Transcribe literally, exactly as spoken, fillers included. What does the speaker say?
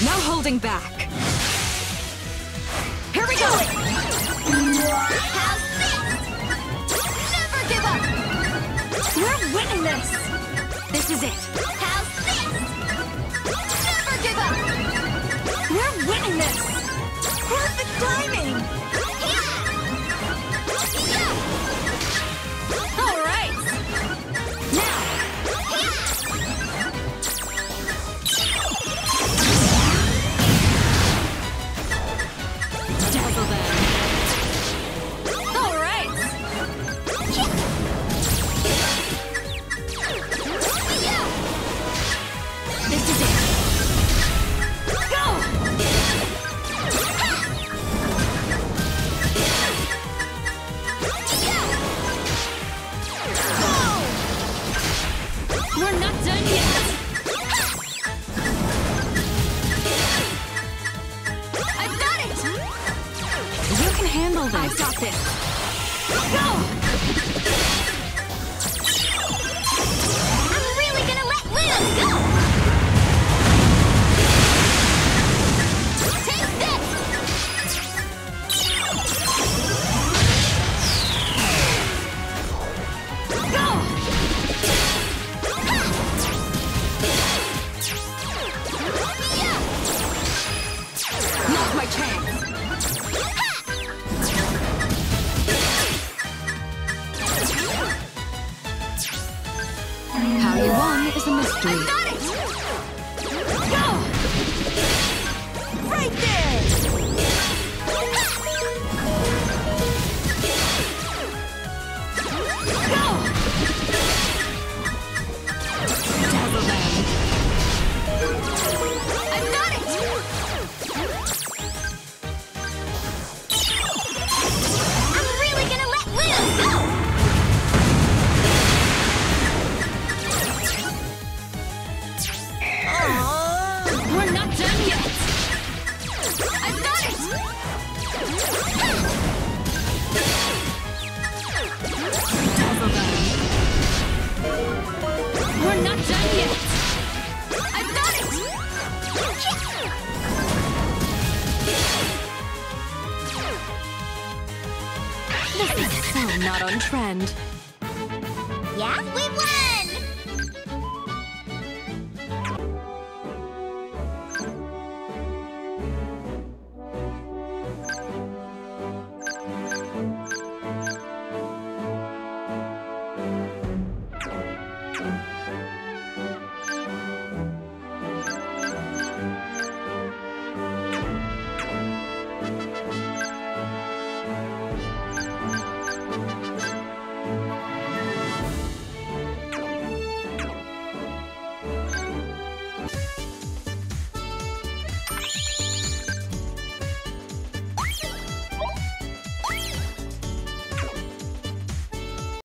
No holding back. Here we go! How's this? Never give up! We're winning this! This is it! How's this? Never give up! We're winning this! Perfect timing! Yeah! Yeah! All right! Now! Not on trend.